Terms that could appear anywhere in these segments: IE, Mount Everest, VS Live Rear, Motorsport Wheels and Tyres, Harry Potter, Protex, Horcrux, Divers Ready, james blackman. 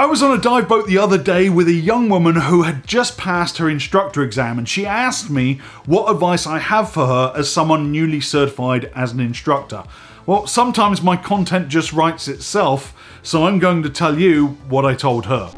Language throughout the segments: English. I was on a dive boat the other day with a young woman who had just passed her instructor exam, and she asked me what advice I have for her as someone newly certified as an instructor. Well, sometimes my content just writes itself, so I'm going to tell you what I told her.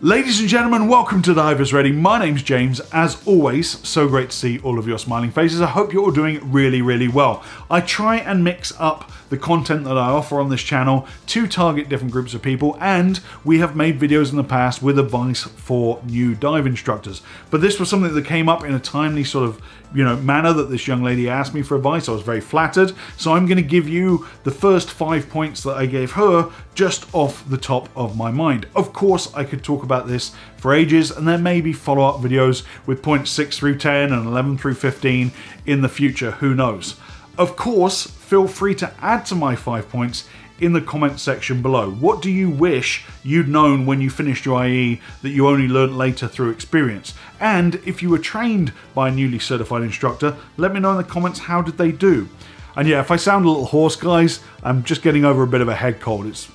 Ladies and gentlemen, welcome to Divers Ready. My name's James. As always, so great to see all of your smiling faces. I hope you're all doing really, really well. I try and mix up the content that I offer on this channel to target different groups of people, and we have made videos in the past with advice for new dive instructors. But this was something that came up in a timely sort of, manner that this young lady asked me for advice. I was very flattered. So I'm going to give you the first 5 points that I gave her just off the top of my mind. Of course, I could talk about this for ages, and there may be follow-up videos with points 6 through 10 and 11 through 15 in the future, who knows. Of course, feel free to add to my 5 points in the comment section below. What do you wish you'd known when you finished your IE that you only learnt later through experience? And if you were trained by a newly certified instructor, let me know in the comments, how did they do? And yeah, if I sound a little hoarse, guys, I'm just getting over a bit of a head cold. It's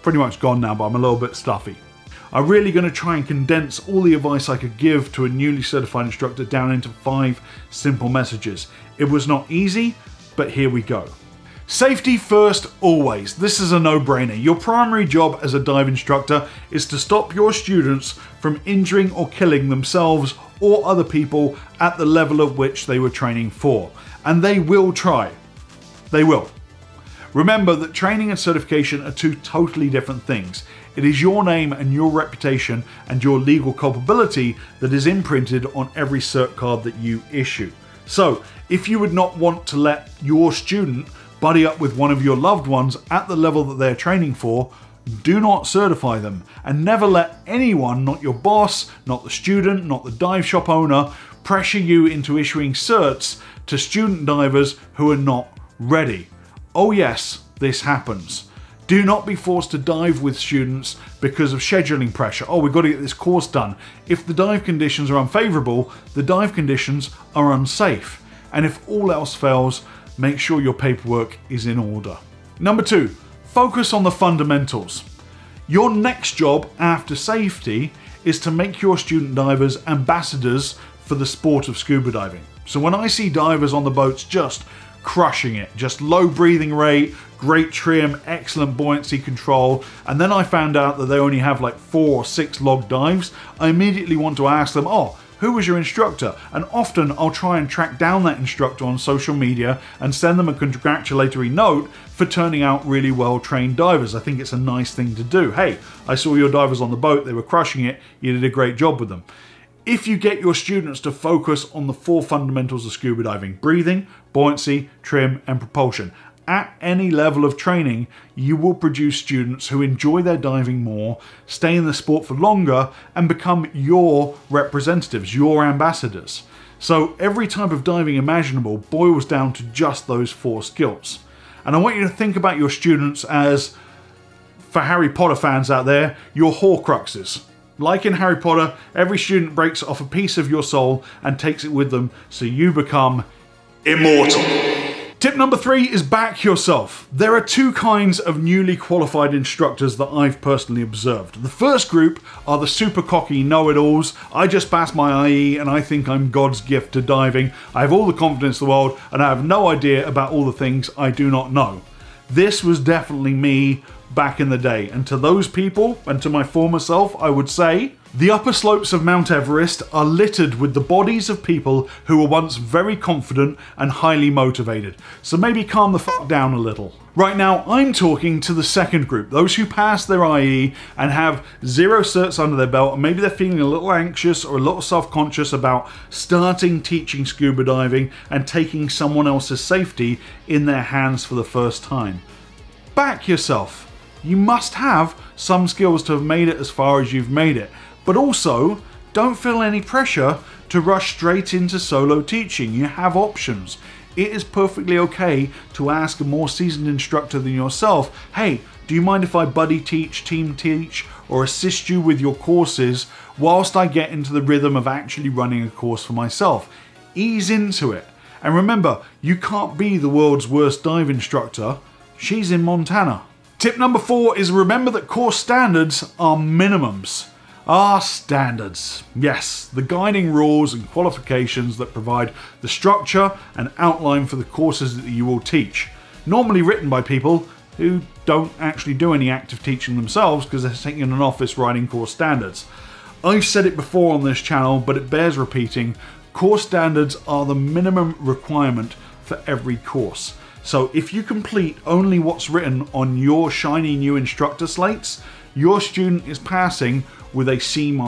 pretty much gone now, but I'm a little bit stuffy. I'm really going to try and condense all the advice I could give to a newly certified instructor down into 5 simple messages. It was not easy, but here we go. Safety first, always. This is a no-brainer. Your primary job as a dive instructor is to stop your students from injuring or killing themselves or other people at the level of which they were training for. And they will try. They will. Remember that training and certification are two totally different things. It is your name and your reputation and your legal culpability that is imprinted on every cert card that you issue. So, if you would not want to let your student buddy up with one of your loved ones at the level that they're training for, do not certify them, and never let anyone, not your boss, not the student, not the dive shop owner, pressure you into issuing certs to student divers who are not ready. Oh yes, this happens. Do not be forced to dive with students because of scheduling pressure. Oh, we've got to get this course done. If the dive conditions are unfavorable, the dive conditions are unsafe. And if all else fails, make sure your paperwork is in order. Number 2, focus on the fundamentals. Your next job after safety is to make your student divers ambassadors for the sport of scuba diving. So when I see divers on the boats just crushing it, just low breathing rate, great trim, excellent buoyancy control, and then I found out that they only have like 4 or 6 log dives, I immediately want to ask them, oh, who was your instructor? And often I'll try and track down that instructor on social media and send them a congratulatory note for turning out really well-trained divers. I think it's a nice thing to do. Hey, I saw your divers on the boat, they were crushing it, you did a great job with them. If you get your students to focus on the 4 fundamentals of scuba diving, breathing, buoyancy, trim, and propulsion, at any level of training, you will produce students who enjoy their diving more, stay in the sport for longer, and become your representatives, your ambassadors. So every type of diving imaginable boils down to just those 4 skills. And I want you to think about your students as, for Harry Potter fans out there, your Horcruxes. Like in Harry Potter, every student breaks off a piece of your soul and takes it with them, so you become immortal. Tip number 3 is back yourself. There are 2 kinds of newly qualified instructors that I've personally observed. The first group are the super cocky know-it-alls. I just passed my IE and I think I'm God's gift to diving. I have all the confidence in the world and I have no idea about all the things I do not know. This was definitely me back in the day, and to those people and to my former self, I would say the upper slopes of Mount Everest are littered with the bodies of people who were once very confident and highly motivated, so maybe calm the fuck down a little. Right now I'm talking to the second group, those who pass their IE and have 0 certs under their belt, and maybe they're feeling a little anxious or a little self-conscious about starting teaching scuba diving and taking someone else's safety in their hands for the first time. Back yourself. You must have some skills to have made it as far as you've made it, but also don't feel any pressure to rush straight into solo teaching. You have options. It is perfectly okay to ask a more seasoned instructor than yourself, hey, do you mind if I buddy teach, team teach, or assist you with your courses whilst I get into the rhythm of actually running a course for myself? Ease into it. And remember, you can't be the world's worst dive instructor. She's in Montana. Tip number 4 is remember that course standards are minimums. Are standards. Yes, the guiding rules and qualifications that provide the structure and outline for the courses that you will teach. Normally written by people who don't actually do any active teaching themselves because they're sitting in an office writing course standards. I've said it before on this channel, but it bears repeating. Course standards are the minimum requirement for every course. So if you complete only what's written on your shiny new instructor slates, your student is passing with a C-.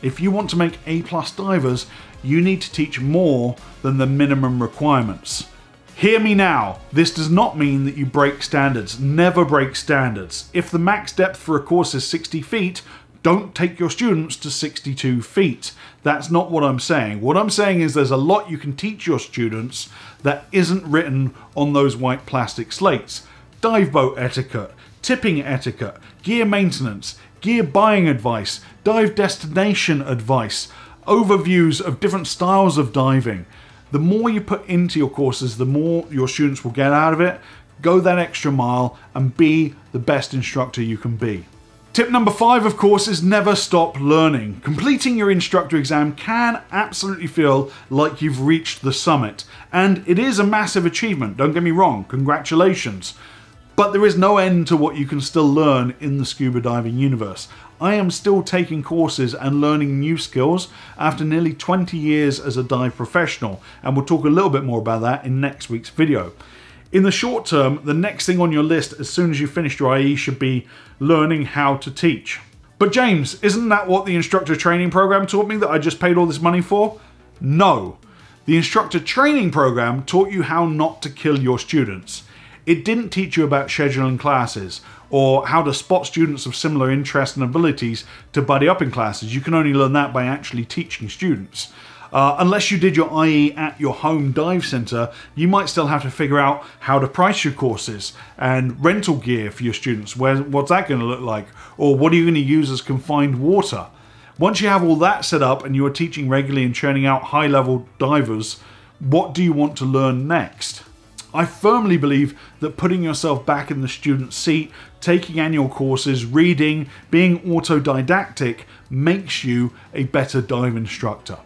If you want to make A+ divers, you need to teach more than the minimum requirements. Hear me now, this does not mean that you break standards. Never break standards. If the max depth for a course is 60 feet, don't take your students to 62 feet. That's not what I'm saying. What I'm saying is there's a lot you can teach your students that isn't written on those white plastic slates. Dive boat etiquette, tipping etiquette, gear maintenance, gear buying advice, dive destination advice, overviews of different styles of diving. The more you put into your courses, the more your students will get out of it. Go that extra mile and be the best instructor you can be. Tip number 5, of course, is never stop learning. Completing your instructor exam can absolutely feel like you've reached the summit. And it is a massive achievement, don't get me wrong, congratulations. But there is no end to what you can still learn in the scuba diving universe. I am still taking courses and learning new skills after nearly 20 years as a dive professional, and we'll talk a little bit more about that in next week's video. In the short term, the next thing on your list as soon as you finish your IE should be learning how to teach. But James, isn't that what the instructor training program taught me that I just paid all this money for? No. The instructor training program taught you how not to kill your students. It didn't teach you about scheduling classes or how to spot students of similar interests and abilities to buddy up in classes. You can only learn that by actually teaching students. Unless you did your IE at your home dive center, you might still have to figure out how to price your courses and rental gear for your students. What's that going to look like? Or what are you going to use as confined water? Once you have all that set up and you are teaching regularly and churning out high-level divers, what do you want to learn next? I firmly believe that putting yourself back in the student's seat, taking annual courses, reading, being autodidactic makes you a better dive instructor.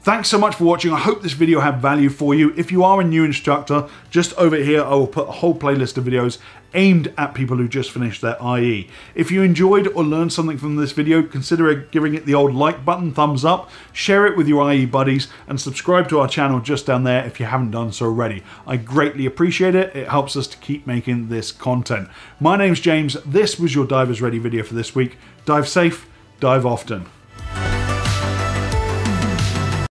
Thanks so much for watching. I hope this video had value for you. If you are a new instructor, just over here I will put a whole playlist of videos aimed at people who just finished their IE. If you enjoyed or learned something from this video, consider giving it the old like button, thumbs up, share it with your IE buddies, and subscribe to our channel just down there if you haven't done so already. I greatly appreciate it. It helps us to keep making this content. My name's James. This was your Divers Ready video for this week. Dive safe, dive often.